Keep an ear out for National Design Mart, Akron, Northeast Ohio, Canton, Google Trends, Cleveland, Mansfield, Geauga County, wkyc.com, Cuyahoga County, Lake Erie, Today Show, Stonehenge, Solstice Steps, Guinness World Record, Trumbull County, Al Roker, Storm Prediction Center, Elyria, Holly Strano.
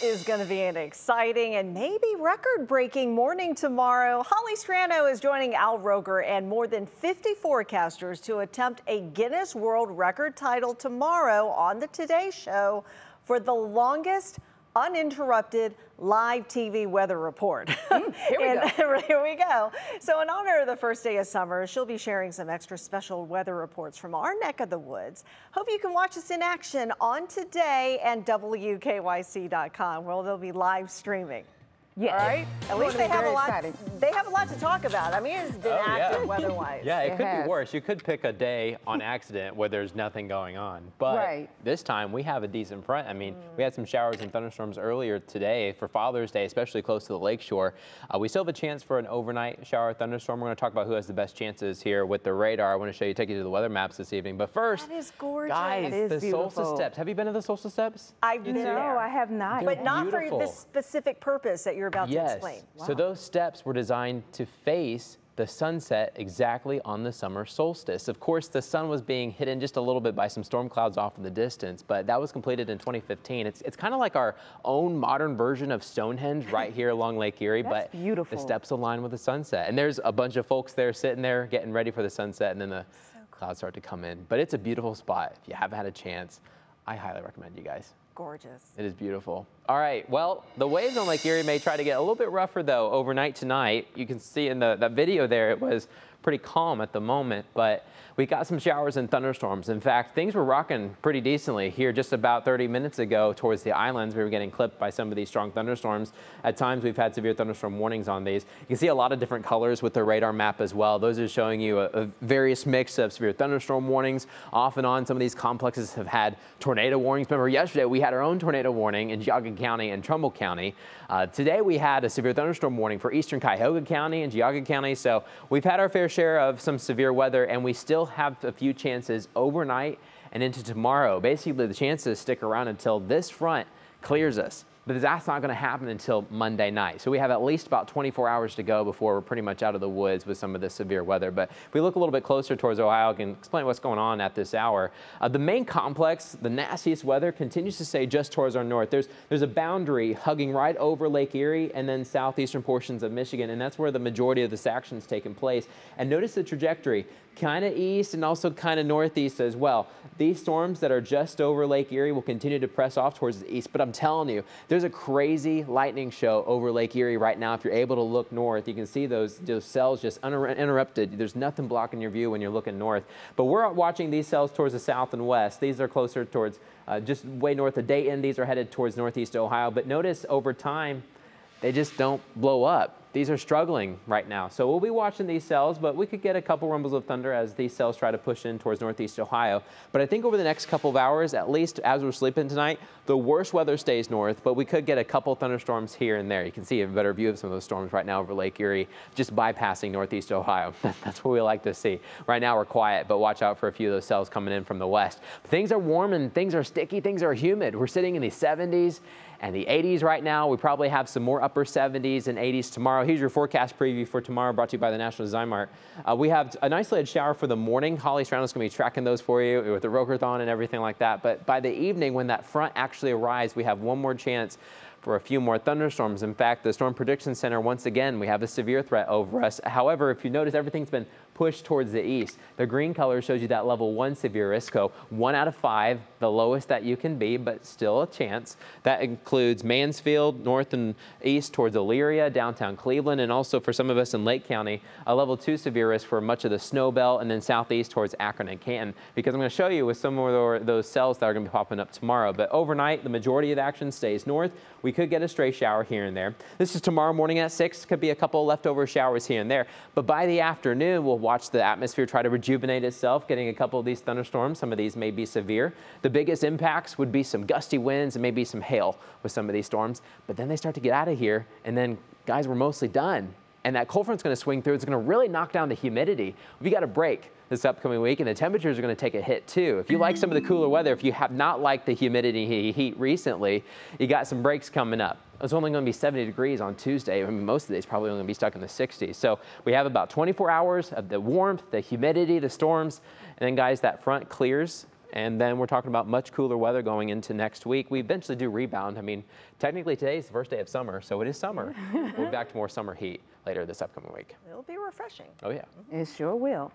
This is going to be an exciting and maybe record-breaking morning tomorrow. Holly Strano is joining Al Roker and more than 50 forecasters to attempt a Guinness World Record title tomorrow on the Today Show for the longest uninterrupted live TV weather report. Here we go. So in honor of the first day of summer, she'll be sharing some extra special weather reports from our neck of the woods. Hope you can watch us in action on Today and wkyc.com, where they'll be live streaming. Yeah. All right. At least they have a lot. Exciting. They have a lot to talk about. I mean, it's been active weather-wise. Yeah, it could be worse. You could pick a day on accident where there's nothing going on. But this time we have a decent front. I mean, we had some showers and thunderstorms earlier today for Father's Day, especially close to the lakeshore. We still have a chance for an overnight shower thunderstorm. We're going to talk about who has the best chances here with the radar. I want to show you, take you to the weather maps this evening. But first, guys, the Solstice Steps. Have you been to the Solstice Steps? No, I have not. But not for this specific purpose that you're about to explain. Wow. So those steps were designed to face the sunset exactly on the summer solstice. Of course, the sun was being hidden just a little bit by some storm clouds off in the distance, but that was completed in 2015. It's kind of like our own modern version of Stonehenge right here along Lake Erie, but beautiful. The steps align with the sunset. And there's a bunch of folks there sitting there getting ready for the sunset, and then the clouds start to come in. But it's a beautiful spot. If you haven't had a chance, I highly recommend you guys. Gorgeous. It is beautiful. All right. Well, the waves on Lake Erie may try to get a little bit rougher, though, overnight tonight. You can see in the video there, it was pretty calm at the moment, but we got some showers and thunderstorms. In fact, things were rocking pretty decently here just about 30 minutes ago towards the islands. We were getting clipped by some of these strong thunderstorms. At times, we've had severe thunderstorm warnings on these. You can see a lot of different colors with the radar map as well. Those are showing you a various mix of severe thunderstorm warnings. Off and on, some of these complexes have had tornado warnings. Remember, yesterday we had our own tornado warning in Geauga County and Trumbull County. Today we had a severe thunderstorm warning for eastern Cuyahoga County and Geauga County. So we've had our fair share of some severe weather, and we still have a few chances overnight and into tomorrow. Basically, the chances stick around until this front clears us. But that's not going to happen until Monday night. So we have at least about 24 hours to go before we're pretty much out of the woods with some of this severe weather. But if we look a little bit closer towards Ohio, I can explain what's going on at this hour. The main complex, the nastiest weather, continues to stay just towards our north. There's a boundary hugging right over Lake Erie and then southeastern portions of Michigan. And that's where the majority of this action's taken place. And notice the trajectory, kind of east and also kind of northeast as well. These storms that are just over Lake Erie will continue to press off towards the east. But I'm telling you, there's a crazy lightning show over Lake Erie right now. If you're able to look north, you can see those cells just uninterrupted. There's nothing blocking your view when you're looking north. But we're watching these cells towards the south and west. These are closer towards just way north of Dayton. These are headed towards Northeast Ohio. But notice over time, they just don't blow up. These are struggling right now. So we'll be watching these cells, but we could get a couple rumbles of thunder as these cells try to push in towards Northeast Ohio. But I think over the next couple of hours, at least as we're sleeping tonight, the worst weather stays north, but we could get a couple thunderstorms here and there. You can see a better view of some of those storms right now over Lake Erie, just bypassing Northeast Ohio. That's what we like to see. Right now we're quiet, but watch out for a few of those cells coming in from the west. Things are warm and things are sticky, things are humid. We're sitting in the 70s and the 80s right now. We probably have some more upper 70s and 80s tomorrow. Here's your forecast preview for tomorrow, brought to you by the National Design Mart. We have an isolated shower for the morning. Holly Strano's going to be tracking those for you with the Rokerthon and everything like that. But by the evening, when that front actually arrives, we have one more chance for a few more thunderstorms. In fact, the Storm Prediction Center, once again, we have a severe threat over us. However, if you notice, everything's been pushed towards the east. The green color shows you that level 1 severe risk, so 1 out of 5, the lowest that you can be, but still a chance. That includes Mansfield, north and east towards Elyria, downtown Cleveland, and also for some of us in Lake County, a level 2 severe risk for much of the snow belt, and then southeast towards Akron and Canton, because I'm going to show you with some of those cells that are going to be popping up tomorrow. But overnight, the majority of action stays north. We could get a stray shower here and there. This is tomorrow morning at 6. Could be a couple leftover showers here and there. But by the afternoon, we'll watch the atmosphere try to rejuvenate itself, getting a couple of these thunderstorms. Some of these may be severe. The biggest impacts would be some gusty winds and maybe some hail with some of these storms. But then they start to get out of here, and then, guys, we're mostly done. And that cold front's going to swing through. It's going to really knock down the humidity. We got a break this upcoming week, and the temperatures are going to take a hit too. If you like some of the cooler weather, if you have not liked the humidity heat recently, you got some breaks coming up. It's only going to be 70 degrees on Tuesday. I mean, most of the day's probably only going to be stuck in the 60s. So we have about 24 hours of the warmth, the humidity, the storms, and then, guys, that front clears. And then we're talking about much cooler weather going into next week. We eventually do rebound. I mean, technically today is the first day of summer, so it is summer. We'll be back to more summer heat later this upcoming week. It'll be refreshing. Oh, yeah. It sure will.